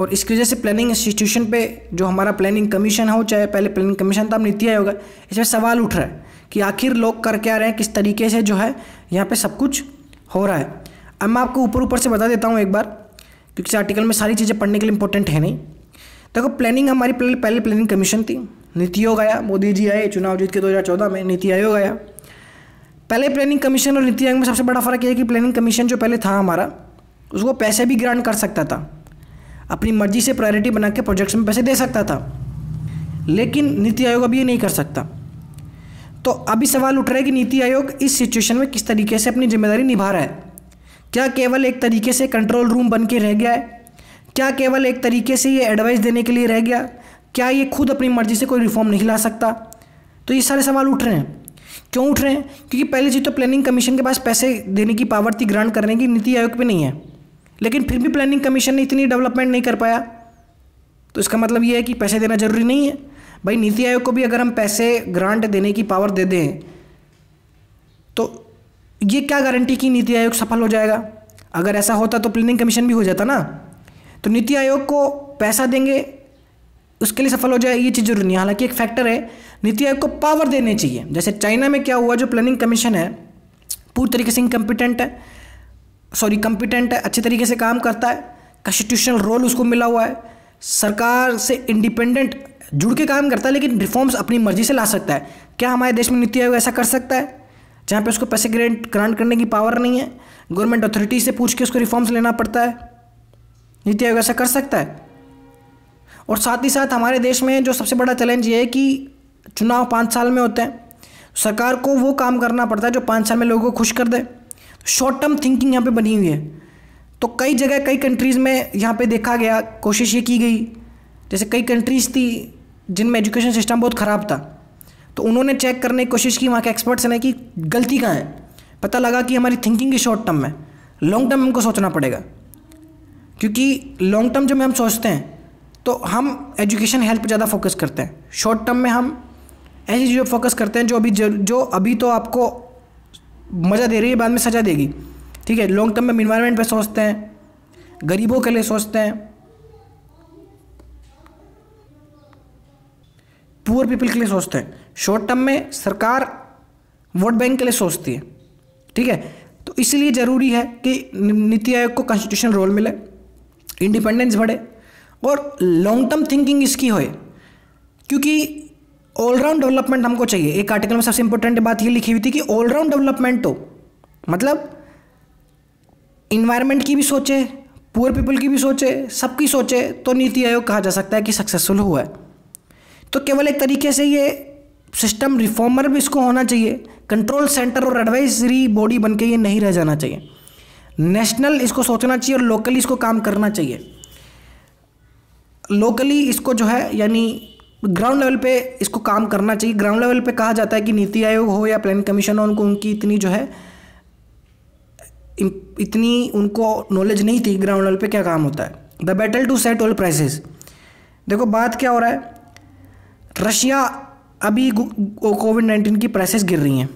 और इसकी वजह से प्लानिंग इंस्टीट्यूशन पे जो हमारा प्लानिंग कमीशन हो, चाहे पहले प्लानिंग कमीशन था, अब नीति आयोग है, इसमें सवाल उठ रहा है कि आखिर लोग कर क्या रहे हैं, किस तरीके से जो है यहाँ पे सब कुछ हो रहा है। अब मैं आपको ऊपर ऊपर से बता देता हूँ एक बार, क्योंकि आर्टिकल में सारी चीज़ें पढ़ने के लिए इंपॉर्टेंट है नहीं। देखो, प्लानिंग हमारी पहले प्लानिंग कमीशन थी, नीति आयोग आया, मोदी जी आए, चुनाव जीत के दो हज़ार चौदह में नीति आयोग आया। पहले प्लानिंग कमीशन और नीति आयोग में सबसे बड़ा फ़र्क यह है कि प्लानिंग कमीशन जो पहले था हमारा, उसको पैसे भी ग्रांट कर सकता था, अपनी मर्जी से प्रायोरिटी बना के प्रोजेक्ट्स में पैसे दे सकता था, लेकिन नीति आयोग अब ये नहीं कर सकता। तो अभी सवाल उठ रहा है कि नीति आयोग इस सिचुएशन में किस तरीके से अपनी जिम्मेदारी निभा रहा है। क्या केवल एक तरीके से कंट्रोल रूम बन के रह गया है? क्या केवल एक तरीके से ये एडवाइस देने के लिए रह गया? क्या ये खुद अपनी मर्जी से कोई रिफॉर्म नहीं ला सकता? तो ये सारे सवाल उठ रहे हैं। क्यों उठ रहे हैं? क्योंकि पहली चीज़ तो प्लानिंग कमीशन के पास पैसे देने की पावर थी, ग्रांट करने की, नीति आयोग पे नहीं है। लेकिन फिर भी प्लानिंग कमीशन ने इतनी डेवलपमेंट नहीं कर पाया, तो इसका मतलब ये है कि पैसे देना जरूरी नहीं है। भाई, नीति आयोग को भी अगर हम पैसे ग्रांट देने की पावर दे दें तो ये क्या गारंटी कि नीति आयोग सफल हो जाएगा? अगर ऐसा होता तो प्लानिंग कमीशन भी हो जाता ना। तो नीति आयोग को पैसा देंगे उसके लिए सफल हो जाए ये चीज़ जरूरी नहीं। हालांकि एक फैक्टर है, नीति आयोग को पावर देने चाहिए। जैसे चाइना में क्या हुआ, जो प्लानिंग कमीशन है पूरी तरीके से इनकम्पिटेंट है, सॉरी कम्पिटेंट है, अच्छे तरीके से काम करता है, कॉन्स्टिट्यूशनल रोल उसको मिला हुआ है, सरकार से इंडिपेंडेंट जुड़ के काम करता है, लेकिन रिफॉर्म्स अपनी मर्जी से ला सकता है। क्या हमारे देश में नीति आयोग ऐसा कर सकता है जहाँ पर उसको पैसे ग्रांट ग्रांट करने की पावर नहीं है, गवर्नमेंट अथॉरिटी से पूछ के उसको रिफॉर्म्स लेना पड़ता है? नीति आयोग ऐसा कर सकता है? और साथ ही साथ हमारे देश में जो सबसे बड़ा चैलेंज ये है कि चुनाव पाँच साल में होते हैं, सरकार को वो काम करना पड़ता है जो पाँच साल में लोगों को खुश कर दे। शॉर्ट टर्म थिंकिंग यहाँ पे बनी हुई है। तो कई जगह, कई कंट्रीज़ में यहाँ पे देखा गया, कोशिश ये की गई, जैसे कई कंट्रीज़ थी जिनमें एजुकेशन सिस्टम बहुत ख़राब था, तो उन्होंने चेक करने की कोशिश की, वहाँ के एक्सपर्ट्स ने, कि गलती कहाँ है। पता लगा कि हमारी थिंकिंग ही शॉर्ट टर्म है, लॉन्ग टर्म हमको सोचना पड़ेगा, क्योंकि लॉन्ग टर्म जब हम सोचते हैं तो हम एजुकेशन, हेल्थ पे ज़्यादा फोकस करते हैं। शॉर्ट टर्म में हम ऐसी चीज़ों पर फोकस करते हैं जो अभी जो अभी तो आपको मज़ा दे रही है, बाद में सजा देगी, ठीक है। लॉन्ग टर्म में इन्वायरमेंट पे सोचते हैं, गरीबों के लिए सोचते हैं, पुअर पीपल के लिए सोचते हैं। शॉर्ट टर्म में सरकार वोट बैंक के लिए सोचती है, ठीक है। तो इसलिए ज़रूरी है कि नीति आयोग को कॉन्स्टिट्यूशनल रोल मिले, इंडिपेंडेंस बढ़े और लॉन्ग टर्म थिंकिंग इसकी होए, क्योंकि ऑलराउंड डेवलपमेंट हमको चाहिए। एक आर्टिकल में सबसे इंपॉर्टेंट बात ये लिखी हुई थी कि ऑलराउंड डेवलपमेंट हो, मतलब इन्वायरमेंट की भी सोचे, पुअर पीपल की भी सोचे, सबकी सोचे, तो नीति आयोग कहा जा सकता है कि सक्सेसफुल हुआ है। तो केवल एक तरीके से ये सिस्टम रिफॉर्मर भी इसको होना चाहिए, कंट्रोल सेंटर और एडवाइजरी बॉडी बन के ये नहीं रह जाना चाहिए। नेशनल इसको सोचना चाहिए और लोकली इसको काम करना चाहिए। लोकली इसको जो है यानी ग्राउंड लेवल पे इसको काम करना चाहिए। ग्राउंड लेवल पे कहा जाता है कि नीति आयोग हो या प्लानिंग कमीशन हो, उनको उनकी इतनी जो है इतनी उनको नॉलेज नहीं थी ग्राउंड लेवल पे क्या काम होता है। The battle to set all prices. देखो बात क्या हो रहा है, रशिया अभी कोविड नाइन्टीन की प्राइसेस गिर रही हैं,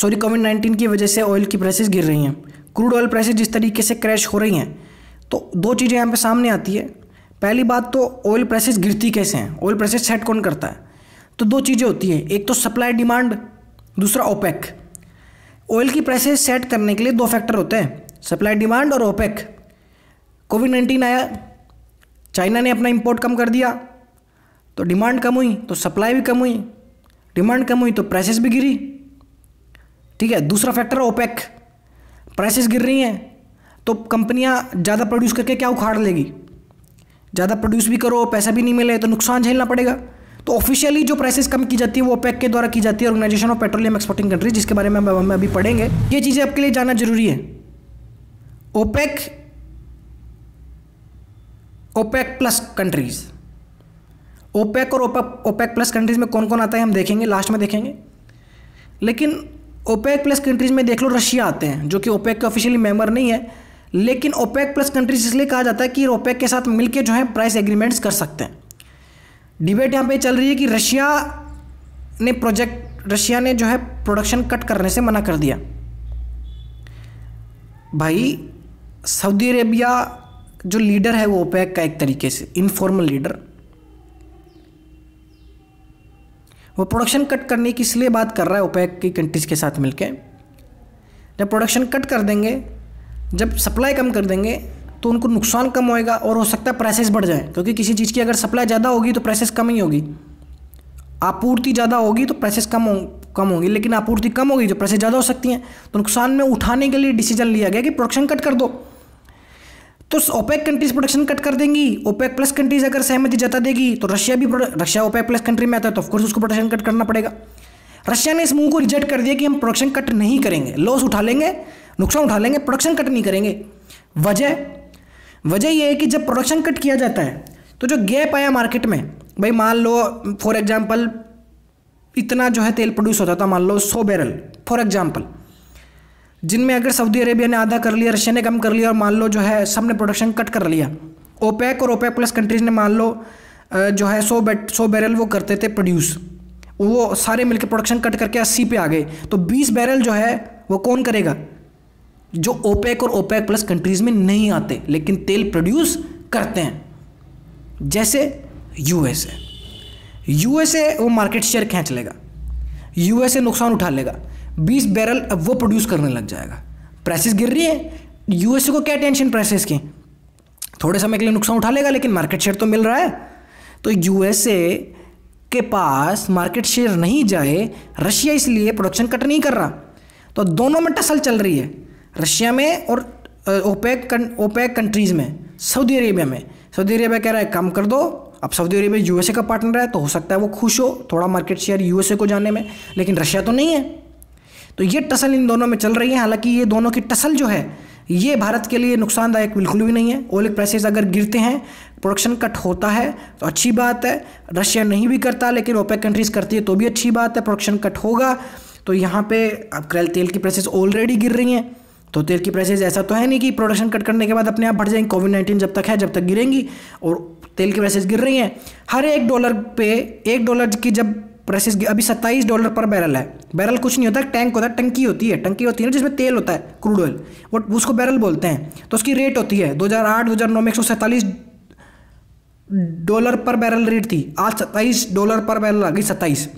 सॉरी कोविड नाइन्टीन की वजह से ऑयल की प्राइसेस गिर रही हैं, क्रूड ऑयल प्राइसेस जिस तरीके से क्रैश हो रही हैं, तो दो चीज़ें यहाँ पे सामने आती है। पहली बात तो ऑयल प्राइसेस गिरती कैसे हैं, ऑयल प्राइसेस सेट कौन करता है? तो दो चीज़ें होती है, एक तो सप्लाई डिमांड, दूसरा ओपेक। ऑयल की प्राइसेस सेट करने के लिए दो फैक्टर होते हैं, सप्लाई डिमांड और ओपेक। कोविड नाइन्टीन आया, चाइना ने अपना इम्पोर्ट कम कर दिया, तो डिमांड कम हुई तो सप्लाई भी कम हुई, डिमांड कम हुई तो प्राइसेस भी गिरी। ठीक है, दूसरा फैक्टर ओपेक, प्राइसेस गिर रही हैं तो कंपनियां ज़्यादा प्रोड्यूस करके क्या उखाड़ लेगी, ज़्यादा प्रोड्यूस भी करो पैसा भी नहीं मिले तो नुकसान झेलना पड़ेगा। तो ऑफिशियली जो प्राइसेस कम की जाती है वो ओपेक के द्वारा की जाती है, organisation of petroleum exporting countries, जिसके बारे में हम अभी पढ़ेंगे। ये चीज़ें आपके लिए जानना जरूरी है। OPEC, OPEC plus countries, OPEC और ओपेक प्लस कंट्रीज में कौन कौन आता है हम देखेंगे, लास्ट में देखेंगे। लेकिन ओपेक प्लस कंट्रीज में देख लो रशिया आते हैं, जो कि ओपेक के ऑफिशियली मेंबर नहीं है, लेकिन ओपेक प्लस कंट्रीज इसलिए कहा जाता है कि ओपेक के साथ मिलके जो है प्राइस एग्रीमेंट्स कर सकते हैं। डिबेट यहाँ पे चल रही है कि रशिया ने प्रोजेक्ट रशिया ने जो है प्रोडक्शन कट करने से मना कर दिया। भाई सऊदी अरेबिया जो लीडर है वो ओपेक का एक तरीके से इनफॉर्मल लीडर, वो प्रोडक्शन कट करने की इसलिए बात कर रहा है ओपेक की कंट्रीज़ के साथ मिलके, जब प्रोडक्शन कट कर देंगे, जब सप्लाई कम कर देंगे तो उनको नुकसान कम होएगा और हो सकता है प्राइसेस बढ़ जाए, क्योंकि किसी चीज़ की अगर सप्लाई ज़्यादा होगी तो प्राइसेस कम ही होगी, आपूर्ति ज़्यादा होगी तो प्राइसेस कम हो कम होगी, लेकिन आपूर्ति कम होगी तो प्राइसेस ज़्यादा हो सकती हैं। तो नुकसान में उठाने के लिए डिसीजन लिया गया कि प्रोडक्शन कट कर दो। तो ओपेक कंट्रीज प्रोडक्शन कट कर देंगी, ओपेक प्लस कंट्रीज अगर सहमति जता देगी तो रशिया भी, रशिया ओपेक प्लस कंट्री में आता है तो ऑफकोर्स उसको प्रोडक्शन कट करना पड़ेगा। रशिया ने इस मूव को रिजेक्ट कर दिया कि हम प्रोडक्शन कट नहीं करेंगे, लॉस उठा लेंगे, नुकसान उठा लेंगे, प्रोडक्शन कट नहीं करेंगे। वजह वजह यह है कि जब प्रोडक्शन कट किया जाता है तो जो गैप आया मार्केट में, भाई मान लो फॉर एग्जाम्पल इतना जो है तेल प्रोड्यूस होता था, मान लो सौ बैरल फॉर एग्जाम्पल, जिनमें अगर सऊदी अरेबिया ने आधा कर लिया, रशिया ने कम कर लिया और मान लो जो है सब ने प्रोडक्शन कट कर लिया, ओपेक और ओपेक प्लस कंट्रीज ने मान लो जो है सौ बैट सौ बैरल वो करते थे प्रोड्यूस, वो सारे मिलकर प्रोडक्शन कट करके अस्सी पे आ गए, तो बीस बैरल जो है वो कौन करेगा? जो ओपेक और ओपेक प्लस कंट्रीज में नहीं आते लेकिन तेल प्रोड्यूस करते हैं, जैसे यूएसए। यूएसए वो मार्केट शेयर खींच लेगा, यूएसए नुकसान उठा लेगा, बीस बैरल अब वो प्रोड्यूस करने लग जाएगा। प्राइसेस गिर रही है, यूएसए को क्या टेंशन प्राइसेस की, थोड़े समय के लिए नुकसान उठा लेगा लेकिन मार्केट शेयर तो मिल रहा है। तो यूएसए के पास मार्केट शेयर नहीं जाए, रशिया इसलिए प्रोडक्शन कट नहीं कर रहा। तो दोनों में टसल चल रही है, रशिया में और ओपेक ओपेक कंट्रीज़ में, सऊदी अरेबिया में। सऊदी अरेबिया कह रहा है कम कर दो, अब सऊदी अरेबिया यूएसए का पार्टनर है तो हो सकता है वो खुश हो थोड़ा मार्केट शेयर यूएसए को जाने में, लेकिन रशिया तो नहीं है। तो ये टसल इन दोनों में चल रही है। हालांकि ये दोनों की टसल जो है ये भारत के लिए नुकसानदायक बिल्कुल भी नहीं है। ऑयल प्राइसेस अगर गिरते हैं, प्रोडक्शन कट होता है तो अच्छी बात है, रशिया नहीं भी करता लेकिन ओपेक कंट्रीज़ करती है तो भी अच्छी बात है, प्रोडक्शन कट होगा। तो यहाँ पे अब तेल की प्राइसेस ऑलरेडी गिर रही हैं, तो तेल की प्राइसेस ऐसा तो है नहीं कि प्रोडक्शन कट करने के बाद अपने आप बढ़ जाएंगे। कोविड नाइन्टीन जब तक है जब तक गिरेंगी, और तेल की प्राइसेस गिर रही हैं। हर एक डॉलर पे एक डॉलर की जब प्राइसेस, अभी सत्ताईस डॉलर पर बैरल है। बैरल कुछ नहीं होता, टैंक होता है, टंकी होती है, टंकी होती है ना जिसमें तेल होता है, क्रूड ऑयल, वो उसको बैरल बोलते हैं। तो उसकी रेट होती है दो हज़ार आठ दो हज़ार नौ में एक सौ सैंतालीस डॉलर पर बैरल रेट थी, आज सत्ताईस डॉलर पर बैरल आ गई, सत्ताईस,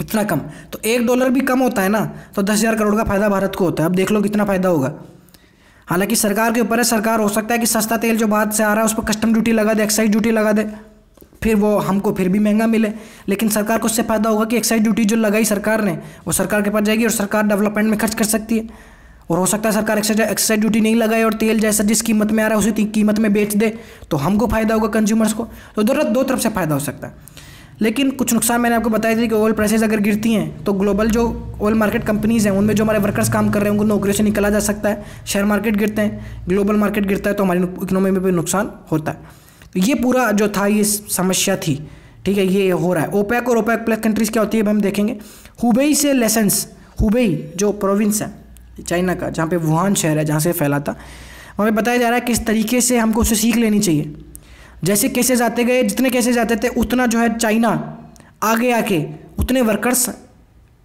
इतना कम। तो एक डॉलर भी कम होता है ना, तो दस हज़ार करोड़ का फ़ायदा भारत को होता है। अब देख लो कितना फ़ायदा होगा। हालांकि सरकार के ऊपर है, सरकार हो सकता है कि सस्ता तेल जो बाहर से आ रहा है उस पर कस्टम ड्यूटी लगा दे, एक्साइज ड्यूटी लगा दे, फिर वो हमको फिर भी महंगा मिले। लेकिन सरकार को उससे फ़ायदा होगा कि एक्साइज ड्यूटी जो लगाई सरकार ने वो सरकार के पास जाएगी और सरकार डेवलपमेंट में खर्च कर सकती है। और हो सकता है सरकार एक्साइज ड्यूटी नहीं लगाए और तेल जैसा जिस कीमत में आ रहा है उसी कीमत में बेच दे, तो हमको फ़ायदा होगा, कंज्यूमर्स को। तो दो दो तरफ से फ़ायदा हो सकता है। लेकिन कुछ नुकसान मैंने आपको बताया था कि ऑयल प्राइसेस अगर गिरती हैं तो ग्लोबल जो ऑयल मार्केट कंपनीज़ हैं उनमें जो हमारे वर्कर्स काम कर रहे हैं उनको नौकरियों से निकाला जा सकता है। शेयर मार्केट गिरते हैं, ग्लोबल मार्केट गिरता है, तो हमारी इकोनॉमी में भी नुकसान होता है। तो ये पूरा जो था ये समस्या थी, ठीक है, ये हो रहा है। ओपेक और ओपेक प्लस कंट्रीज़ क्या होती है अब हम देखेंगे। हुबेई से लेसन्स, हुबेई जो प्रोविंस है चाइना का, जहाँ पे वुहान शहर है जहाँ से फैला था, हमें बताया जा रहा है किस तरीके से हमको उसे सीख लेनी चाहिए। जैसे केसेज आते गए, जितने केसेज आते थे उतना जो है चाइना आगे आके उतने वर्कर्स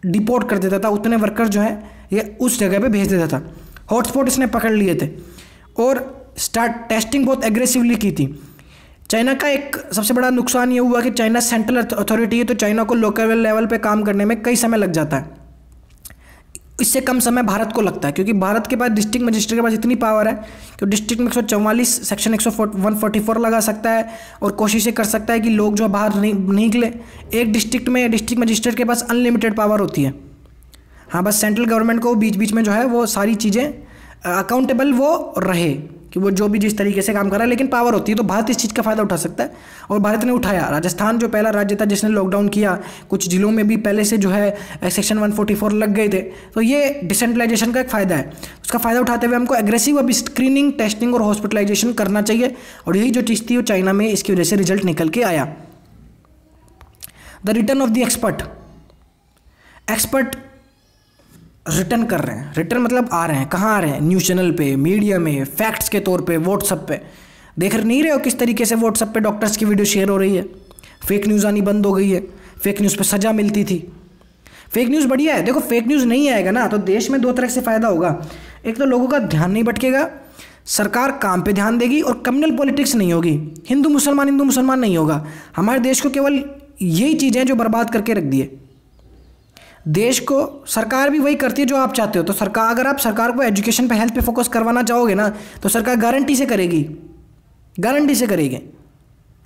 डिपोर्ट कर देता था, उतने वर्कर्स जो है ये उस जगह पे भेज देता था। हॉटस्पॉट इसने पकड़ लिए थे और स्टार्ट टेस्टिंग बहुत एग्रेसिवली की थी। चाइना का एक सबसे बड़ा नुकसान ये हुआ कि चाइना सेंट्रल अथॉरिटी है, तो चाइना को लोकल लेवल पे काम करने में कई समय लग जाता है। इससे कम समय भारत को लगता है, क्योंकि भारत के पास डिस्ट्रिक्ट मजिस्ट्रेट के पास इतनी पावर है कि डिस्ट्रिक्ट में एक सौ चौवालीस सेक्शन एक सौ चौवालीस लगा सकता है और कोशिशें कर सकता है कि लोग जो बाहर नहीं निकले। एक डिस्ट्रिक्ट में डिस्ट्रिक्ट मजिस्ट्रेट के पास अनलिमिटेड पावर होती है। हाँ, बस सेंट्रल गवर्नमेंट को बीच बीच में जो है वो सारी चीज़ें अकाउंटेबल वो रहे कि वो जो भी जिस तरीके से काम कर रहा है, लेकिन पावर होती है। तो भारत इस चीज़ का फ़ायदा उठा सकता है और भारत ने उठाया। राजस्थान जो पहला राज्य था जिसने लॉकडाउन किया, कुछ जिलों में भी पहले से जो है सेक्शन एक सौ चौवालीस लग गए थे। तो ये डिसेंट्रलाइजेशन का एक फ़ायदा है, उसका फ़ायदा उठाते हुए हमको एग्रेसिव अभी स्क्रीनिंग, टेस्टिंग और हॉस्पिटलाइजेशन करना चाहिए। और यही जो चीज़ थी वो चाइना में इसकी वजह से रिजल्ट निकल के आया। The return of the expert, expert return कर रहे हैं। रिटर्न मतलब आ रहे हैं, कहाँ आ रहे हैं? न्यूज़ चैनल पे, मीडिया में, फैक्ट्स के तौर पे, व्हाट्सअप पे। देख नहीं रहे हो किस तरीके से व्हाट्सअप पे डॉक्टर्स की वीडियो शेयर हो रही है? फेक न्यूज़ आनी बंद हो गई है। फेक न्यूज़ पे सज़ा मिलती थी। फेक न्यूज़ बढ़िया है। देखो, फेक न्यूज़ नहीं आएगा ना तो देश में दो तरह से फ़ायदा होगा। एक तो लोगों का ध्यान नहीं भटकेगा, सरकार काम पे ध्यान देगी और कम्युनल पॉलिटिक्स नहीं होगी। हिंदू मुसलमान हिंदू मुसलमान नहीं होगा। हमारे देश को केवल यही चीज़ें जो बर्बाद करके रख दिए देश को। सरकार भी वही करती है जो आप चाहते हो। तो सरकार, अगर आप सरकार को एजुकेशन पे, हेल्थ पे फोकस करवाना चाहोगे ना तो सरकार गारंटी से करेगी, गारंटी से करेगी।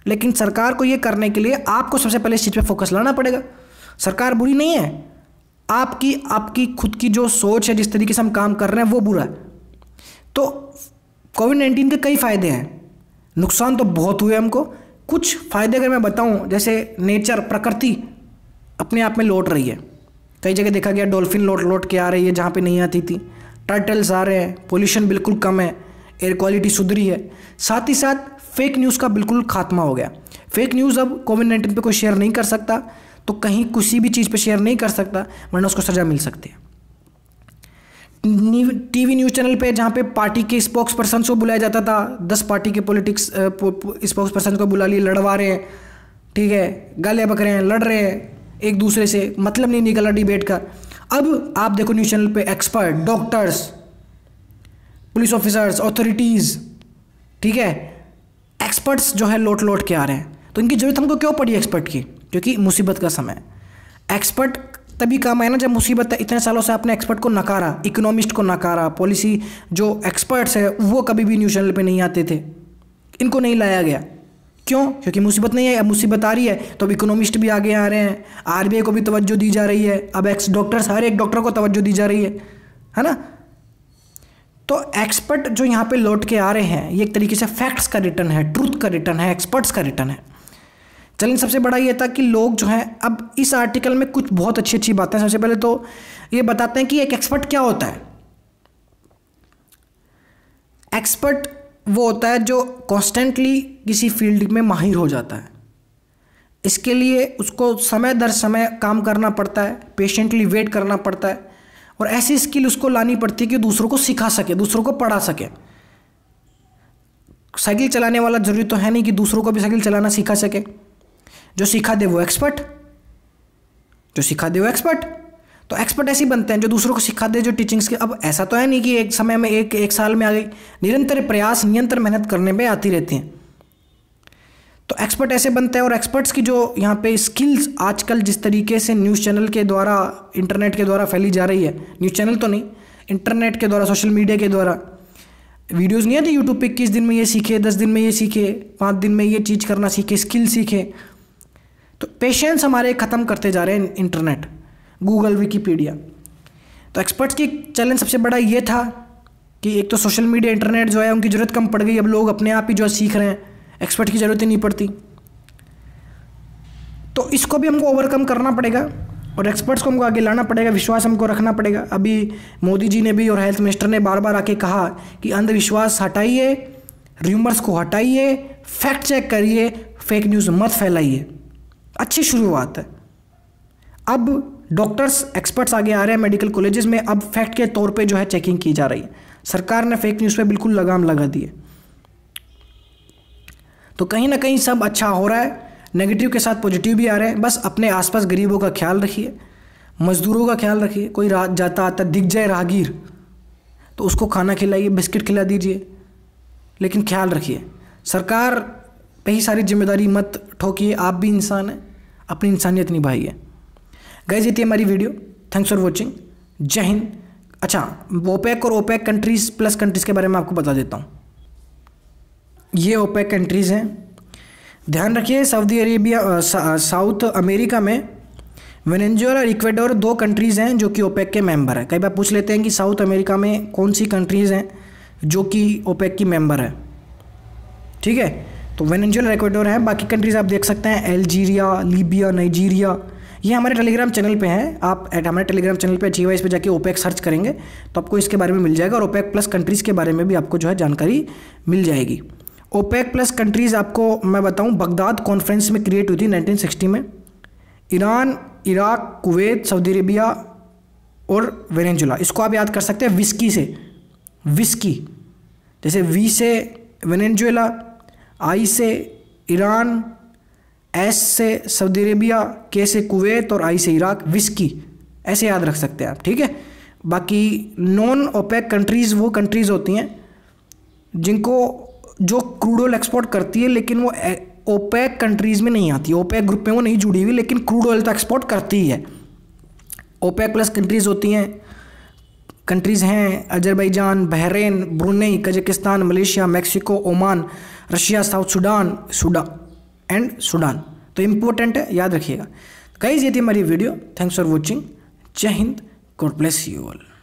लेकिन सरकार को ये करने के लिए आपको सबसे पहले इस चीज़ पे फोकस लाना पड़ेगा। सरकार बुरी नहीं है, आपकी आपकी खुद की जो सोच है, जिस तरीके से हम काम कर रहे हैं वो बुरा है। तो कोविड नाइन्टीन के कई फ़ायदे हैं, नुकसान तो बहुत हुए हमको। कुछ फ़ायदे अगर मैं बताऊँ, जैसे नेचर, प्रकृति अपने आप में लौट रही है। कई जगह देखा गया डॉल्फिन लौट लौट के आ रही है जहाँ पे नहीं आती थी। टर्टल्स आ रहे हैं। पोल्यूशन बिल्कुल कम है, एयर क्वालिटी सुधरी है। साथ ही साथ फेक न्यूज़ का बिल्कुल खात्मा हो गया। फेक न्यूज़ अब कोविड नाइन्टीन पे कोई शेयर नहीं कर सकता, तो कहीं किसी भी चीज़ पे शेयर नहीं कर सकता, वरना उसको सज़ा मिल सकती है। टीवी न्यूज़ चैनल पे जहाँ पे पार्टी के स्पोक्स पर्सन को बुलाया जाता था, दस पार्टी के पॉलिटिक्स स्पोक्स पर्सन को बुला लिए, लड़वा रहे हैं, ठीक है, गालियाँ बक रहे हैं, लड़ रहे हैं एक दूसरे से, मतलब नहीं निकला डिबेट का। अब आप देखो न्यूज़ चैनल पे expert, doctors, police officers, authorities, ठीक है, एक्सपर्ट्स जो है लौट लौट के आ रहे हैं। तो इनकी ज़रूरत हमको क्यों पड़ी एक्सपर्ट की? क्योंकि मुसीबत का समय, एक्सपर्ट तभी काम आया ना जब मुसीबत है। इतने सालों से आपने एक्सपर्ट को नकारा, इकोनॉमिस्ट को नकारा, पॉलिसी जो एक्सपर्ट्स है वो कभी भी न्यूज़ चैनल पर नहीं आते थे, इनको नहीं लाया गया। क्यों? क्योंकि मुसीबत नहीं है। अब मुसीबत आ रही है तो अब इकोनॉमिस्ट भी आगे आ रहे हैं, आरबीआई को भी तवज्जो दी जा रही है, अब एक्स डॉक्टर्स, हर एक डॉक्टर को तवज्जो दी जा रही है, है ना। तो एक्सपर्ट जो यहाँ पे लौट के आ रहे हैं, ये एक तरीके से फैक्ट्स का रिटर्न है, ट्रूथ का रिटर्न है, एक्सपर्ट्स का रिटर्न है। चैलेंज सबसे बड़ा ये था कि लोग जो हैं, अब इस आर्टिकल में कुछ बहुत अच्छी अच्छी बातें। सबसे पहले तो ये बताते हैं कि एक एक्सपर्ट क्या होता है। एक्सपर्ट वो होता है जो कॉन्स्टेंटली किसी फील्ड में माहिर हो जाता है। इसके लिए उसको समय दर समय काम करना पड़ता है, पेशेंटली वेट करना पड़ता है और ऐसी स्किल उसको लानी पड़ती है कि दूसरों को सिखा सके, दूसरों को पढ़ा सके। साइकिल चलाने वाला जरूरी तो है नहीं कि दूसरों को भी साइकिल चलाना सिखा सके। जो सिखा दे वो एक्सपर्ट, जो सिखा दे वो एक्सपर्ट। तो एक्सपर्ट ऐसे बनते हैं जो दूसरों को सिखा दे, जो टीचिंग्स के। अब ऐसा तो है नहीं कि एक समय में, एक एक साल में आ गई, निरंतर प्रयास, निरंतर मेहनत करने पे आती रहती हैं। तो एक्सपर्ट ऐसे बनते हैं। और एक्सपर्ट्स की जो यहाँ पे स्किल्स आजकल जिस तरीके से न्यूज़ चैनल के द्वारा, इंटरनेट के द्वारा फैली जा रही है, न्यूज़ चैनल तो नहीं, इंटरनेट के द्वारा, सोशल मीडिया के द्वारा, वीडियोज़ नहीं आती यूट्यूब पर, इक्कीस दिन में ये सीखे, दस दिन में ये सीखे, पाँच दिन में ये चीज़ करना सीखे, स्किल सीखे। तो पेशेंस हमारे ख़त्म करते जा रहे हैं इंटरनेट, गूगल, विकीपीडिया। तो एक्सपर्ट्स की चैलेंज सबसे बड़ा ये था कि एक तो सोशल मीडिया, इंटरनेट जो है, उनकी ज़रूरत कम पड़ गई। अब लोग अपने आप ही जो है सीख रहे हैं, एक्सपर्ट की ज़रूरत ही नहीं पड़ती। तो इसको भी हमको ओवरकम करना पड़ेगा और एक्सपर्ट्स को हमको आगे लाना पड़ेगा, विश्वास हमको रखना पड़ेगा। अभी मोदी जी ने भी और हेल्थ मिनिस्टर ने बार बार आके कहा कि अंधविश्वास हटाइए, र्यूमर्स को हटाइए, फैक्ट चेक करिए, फेक न्यूज़ मत फैलाइए। अच्छी शुरुआत है। अब डॉक्टर्स, एक्सपर्ट्स आगे आ रहे हैं, मेडिकल कॉलेजेस में अब फैक्ट के तौर पे जो है चेकिंग की जा रही है। सरकार ने फेक न्यूज़ पे बिल्कुल लगाम लगा दी है। तो कहीं ना कहीं सब अच्छा हो रहा है, नेगेटिव के साथ पॉजिटिव भी आ रहे हैं। बस अपने आसपास गरीबों का ख्याल रखिए, मजदूरों का ख्याल रखिए। कोई रात जाता आता दिख जाए राहगीर तो उसको खाना खिलाइए, बिस्किट खिला दीजिए, लेकिन ख्याल रखिए, सरकार पे ही सारी जिम्मेदारी मत ठोकिए, आप भी इंसान हैं, अपनी इंसानियत निभाइए। गाइस ये थी हमारी वीडियो, थैंक्स फॉर वॉचिंग, जय हिंद। अच्छा, ओपेक और ओपेक कंट्रीज़ प्लस कंट्रीज़ के बारे में आपको बता देता हूँ। ये ओपेक कंट्रीज़ हैं, ध्यान रखिए, सऊदी अरेबिया, साउथ अमेरिका में वेनेजुएला और इक्वाडोर दो कंट्रीज़ हैं जो कि ओपेक के मेंबर हैं। कई बार पूछ लेते हैं कि साउथ अमेरिका में कौन सी कंट्रीज़ हैं जो कि ओपेक की मेंबर है, ठीक है। तो वेनेजुएला और इक्वाडोर हैं, बाकी कंट्रीज़ आप देख सकते हैं अल्जीरिया, लीबिया, नाइजीरिया। ये हमारे टेलीग्राम चैनल पे हैं, आप एट हमारे टेलीग्राम चैनल पे अचीव आईएएस पे जाके ओपेक सर्च करेंगे तो आपको इसके बारे में मिल जाएगा और ओपेक प्लस कंट्रीज़ के बारे में भी आपको जो है जानकारी मिल जाएगी। ओपेक प्लस कंट्रीज़ आपको मैं बताऊं, बगदाद कॉन्फ्रेंस में क्रिएट हुई थी नाइनटीन सिक्सटी में। Iran, Iraq, Kuwait, Saudi Arabia और वेनेजुएला, इसको आप याद कर सकते हैं विस्की से। विस्की जैसे वी से वेनेजुएला, आई से ईरान, एस से सऊदी अरेबिया, के से कुवैत और आई से इराक, विस्की, ऐसे याद रख सकते हैं आप, ठीक है। बाकी नॉन ओपेक कंट्रीज़ वो कंट्रीज़ होती हैं जिनको जो क्रूड ऑयल एक्सपोर्ट करती है लेकिन वो ओपेक कंट्रीज़ में नहीं आती, ओपेक ग्रुप में वो नहीं जुड़ी हुई, लेकिन क्रूड ऑयल तो एक्सपोर्ट करती है। ओपेक प्लस कंट्रीज़ होती हैं, कंट्रीज़ हैं Azerbaijan, Bahrain, Brunei, Kazakhstan, Malaysia, Mexico, Oman, Russia, South Sudan सूडा एंड सूडान। तो इम्पोर्टेंट है, याद रखिएगा। गाइस ये थी हमारी वीडियो, थैंक्स फॉर वॉचिंग, जय Hind, God bless you all.